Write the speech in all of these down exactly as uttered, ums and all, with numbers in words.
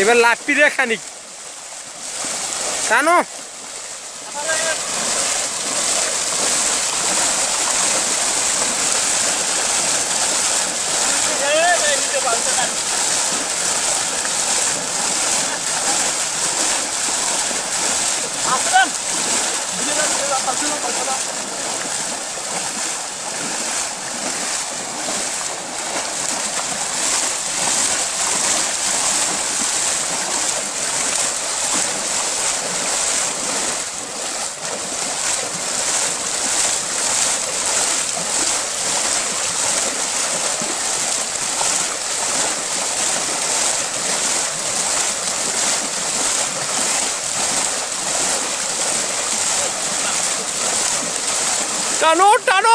এবার লাপি রে খানিক জানো টানো টানো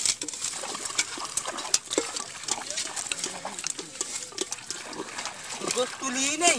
Your boss?